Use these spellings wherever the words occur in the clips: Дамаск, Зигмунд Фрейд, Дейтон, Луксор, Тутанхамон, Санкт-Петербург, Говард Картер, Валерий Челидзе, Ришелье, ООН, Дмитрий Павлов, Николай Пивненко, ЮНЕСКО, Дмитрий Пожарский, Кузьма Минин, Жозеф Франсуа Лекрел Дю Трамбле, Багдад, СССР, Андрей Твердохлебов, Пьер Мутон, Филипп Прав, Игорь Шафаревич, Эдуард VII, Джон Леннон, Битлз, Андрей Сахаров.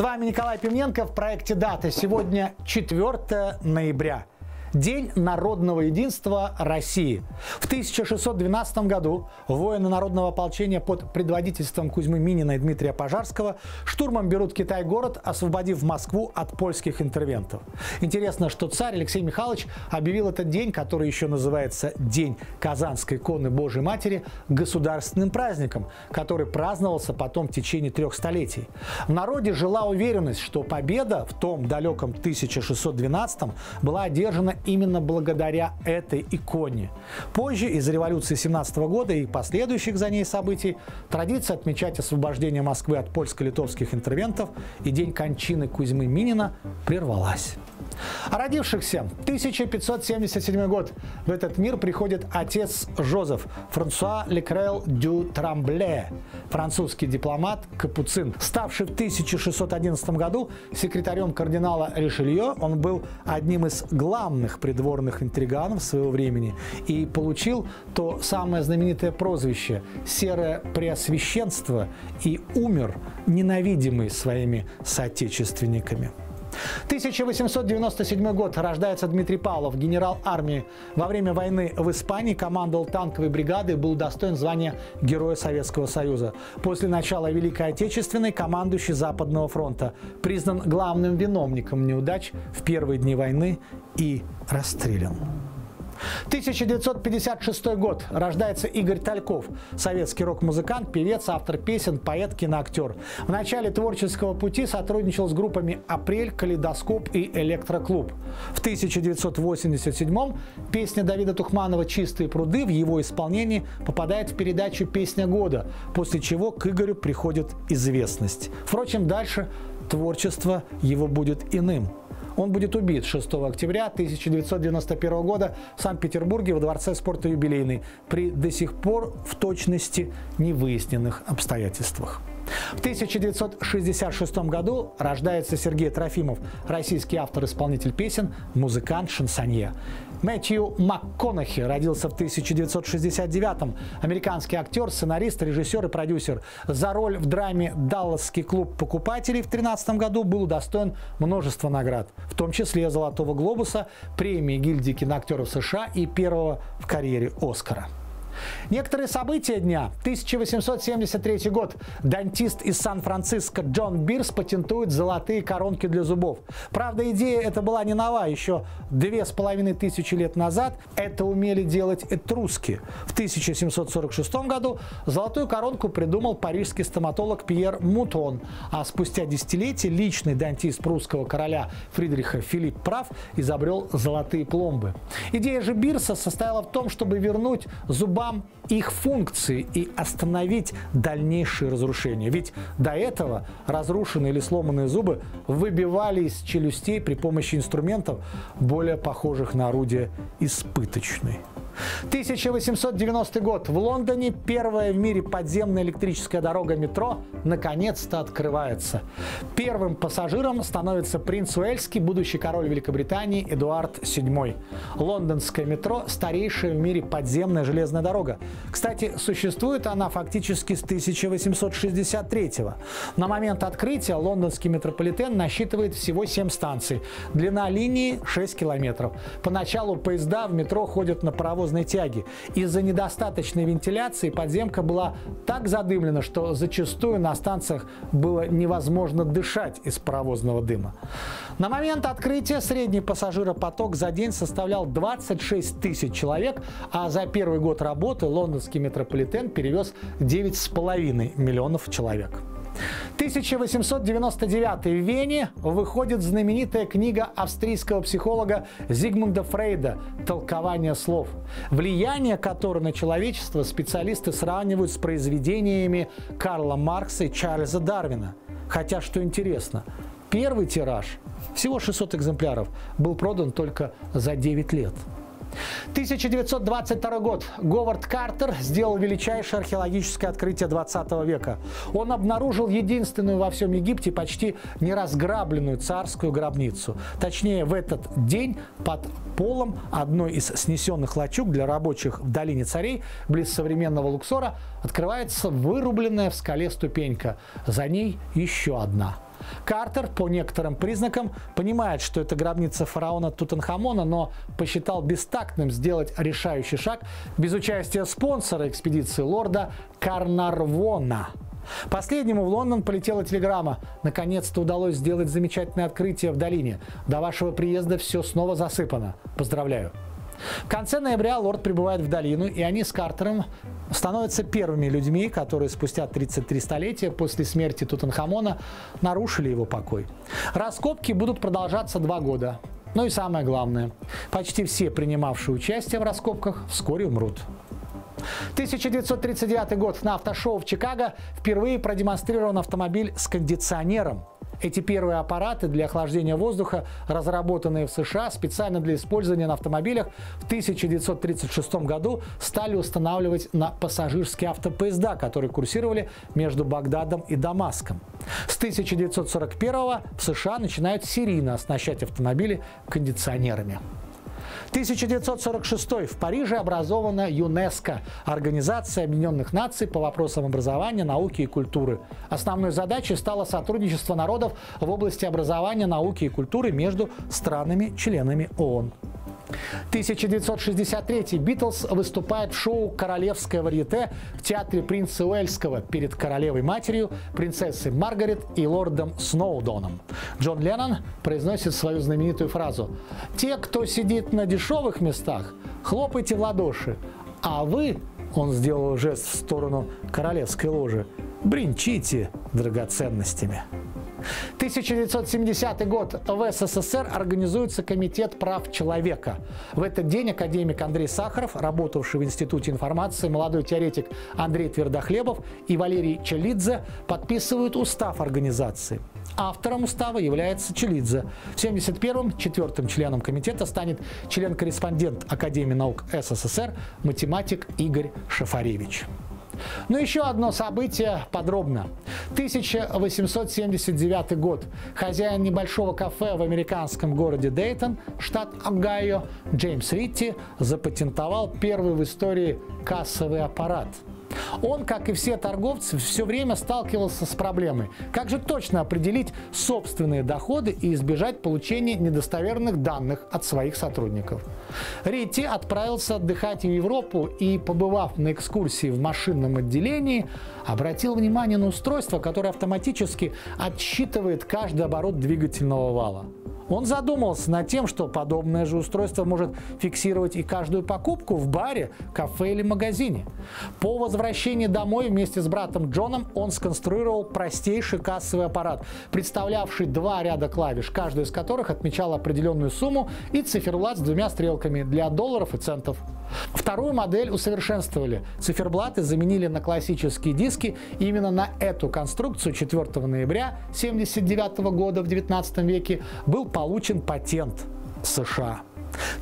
С вами Николай Пивненко в проекте «Даты». Сегодня 4 ноября. День народного единства России. В 1612 году воины народного ополчения под предводительством Кузьмы Минина и Дмитрия Пожарского штурмом берут Китай-город, освободив Москву от польских интервентов. Интересно, что царь Алексей Михайлович объявил этот день, который еще называется День Казанской иконы Божьей Матери, государственным праздником, который праздновался потом в течение 3 столетий. В народе жила уверенность, что победа в том далеком 1612 была одержана именно благодаря этой иконе. Позже, из-за революции 17-го года и последующих за ней событий, традиция отмечать освобождение Москвы от польско-литовских интервентов и день кончины Кузьмы Минина прервалась. О родившихся. 1577 год. В этот мир приходит отец Жозеф Франсуа Лекрел Дю Трамбле, французский дипломат, капуцин. Ставший в 1611 году секретарем кардинала Ришелье, он был одним из главных придворных интриганов своего времени и получил то самое знаменитое прозвище «Серое преосвященство» и умер, ненавидимый своими соотечественниками. 1897 год. Рождается Дмитрий Павлов, генерал армии. Во время войны в Испании командовал танковой бригадой и был удостоен звания Героя Советского Союза. После начала Великой Отечественной командующий Западного фронта, признан главным виновником неудач в первые дни войны и расстрелян. 1956 год. Рождается Игорь Тальков, советский рок-музыкант, певец, автор песен, поэт, киноактер. В начале творческого пути сотрудничал с группами «Апрель», «Калейдоскоп» и «Электроклуб». В 1987-м песня Давида Тухманова «Чистые пруды» в его исполнении попадает в передачу «Песня года», после чего к Игорю приходит известность. Впрочем, дальше творчество его будет иным. Он будет убит 6 октября 1991 года в Санкт-Петербурге во Дворце спорта «Юбилейный» при до сих пор в точности невыясненных обстоятельствах. В 1966 году рождается Сергей Трофимов, российский автор-исполнитель песен, музыкант, шансонье. Мэтью МакКонахи родился в 1969-м. Американский актер, сценарист, режиссер и продюсер. За роль в драме «Далласский клуб покупателей» в 2013 году был удостоен множества наград, в том числе «Золотого глобуса», премии гильдии киноактеров США и первого в карьере «Оскара». Некоторые события дня. 1873 год. Дантист из Сан-Франциско Джон Бирс патентует золотые коронки для зубов. Правда, идея эта была не нова. Еще 2500 лет назад это умели делать этруски. В 1746 году золотую коронку придумал парижский стоматолог Пьер Мутон, а спустя десятилетия личный дантист прусского короля Фридриха Филипп Прав изобрел золотые пломбы. Идея же Бирса состояла в том, чтобы вернуть зубам их функции и остановить дальнейшие разрушения. Ведь до этого разрушенные или сломанные зубы выбивали из челюстей при помощи инструментов, более похожих на орудие испыточной. 1890 год. В Лондоне первая в мире подземная электрическая дорога метро наконец-то открывается. Первым пассажиром становится принц Уэльский, будущий король Великобритании Эдуард VII. Лондонское метро – старейшая в мире подземная железная дорога. Кстати, существует она фактически с 1863-го. На момент открытия лондонский метрополитен насчитывает всего 7 станций. Длина линии – 6 километров. Поначалу поезда в метро ходят на паровоз тяги. Из-за недостаточной вентиляции подземка была так задымлена, что зачастую на станциях было невозможно дышать из паровозного дыма. На момент открытия средний пассажиропоток за день составлял 26 000 человек, а за первый год работы лондонский метрополитен перевез 9,5 миллионов человек. 1899. В Вене выходит знаменитая книга австрийского психолога Зигмунда Фрейда «Толкование слов», влияние которой на человечество специалисты сравнивают с произведениями Карла Маркса и Чарльза Дарвина. Хотя, что интересно, первый тираж, всего 600 экземпляров, был продан только за 9 лет. 1922 год. Говард Картер сделал величайшее археологическое открытие 20 века. Он обнаружил единственную во всем Египте почти неразграбленную царскую гробницу. Точнее, в этот день под полом одной из снесенных лачуг для рабочих в долине Царей, близ современного Луксора, открывается вырубленная в скале ступенька. За ней еще одна. Картер по некоторым признакам понимает, что это гробница фараона Тутанхамона, но посчитал бестактным сделать решающий шаг без участия спонсора экспедиции лорда Карнарвона. Последнему в Лондон полетела телеграмма. Наконец-то удалось сделать замечательное открытие в долине. До вашего приезда все снова засыпано. Поздравляю. В конце ноября лорд прибывает в долину, и они с Картером становятся первыми людьми, которые спустя 33 столетия после смерти Тутанхамона нарушили его покой. Раскопки будут продолжаться 2 года. Ну и самое главное, почти все принимавшие участие в раскопках вскоре умрут. 1939 год. На автошоу в Чикаго впервые продемонстрирован автомобиль с кондиционером. Эти первые аппараты для охлаждения воздуха, разработанные в США специально для использования на автомобилях, в 1936 году стали устанавливать на пассажирские автопоезда, которые курсировали между Багдадом и Дамаском. С 1941 в США начинают серийно оснащать автомобили кондиционерами. 1946. В Париже образована ЮНЕСКО – Организация Объединенных Наций по вопросам образования, науки и культуры. Основной задачей стало сотрудничество народов в области образования, науки и культуры между странами-членами ООН. 1963. Битлз выступает в шоу «Королевское варьете» в театре принца Уэльского перед королевой-матерью, принцессой Маргарет и лордом Сноудоном. Джон Леннон произносит свою знаменитую фразу: «Те, кто сидит на дешевых местах, хлопайте в ладоши, а вы, — он сделал жест в сторону королевской ложи, — бренчите драгоценностями». 1970 год. В СССР организуется Комитет прав человека. В этот день академик Андрей Сахаров, работавший в Институте информации, молодой теоретик Андрей Твердохлебов и Валерий Челидзе подписывают устав организации. Автором устава является Челидзе. В 1971-м 4-м членом комитета станет член-корреспондент Академии наук СССР математик Игорь Шафаревич. Но еще одно событие подробно. 1879 год. Хозяин небольшого кафе в американском городе Дейтон, штат Огайо, Джеймс Ритти запатентовал первый в истории кассовый аппарат. Он, как и все торговцы, все время сталкивался с проблемой. Как же точно определить собственные доходы и избежать получения недостоверных данных от своих сотрудников? Ритти отправился отдыхать в Европу и, побывав на экскурсии в машинном отделении, обратил внимание на устройство, которое автоматически отсчитывает каждый оборот двигательного вала. Он задумался над тем, что подобное же устройство может фиксировать и каждую покупку в баре, кафе или магазине. По возвращении домой вместе с братом Джоном он сконструировал простейший кассовый аппарат, представлявший 2 ряда клавиш, каждая из которых отмечала определенную сумму, и циферблат с 2 стрелками для долларов и центов. Вторую модель усовершенствовали. Циферблаты заменили на классические диски. Именно на эту конструкцию 4 ноября 1979 года в 19 веке был получен патент США.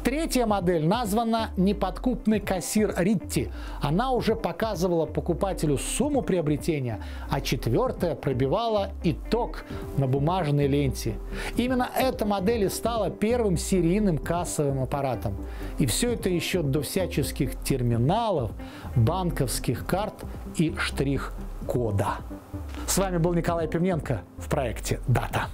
Третья модель названа «Неподкупный кассир Ритти». Она уже показывала покупателю сумму приобретения, а 4-я пробивала итог на бумажной ленте. Именно эта модель и стала первым серийным кассовым аппаратом. И все это еще до всяческих терминалов, банковских карт и штрих-кода. С вами был Николай Пивненко в проекте «Дата».